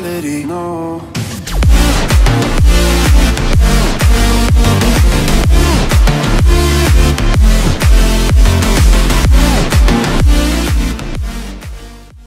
reality, no.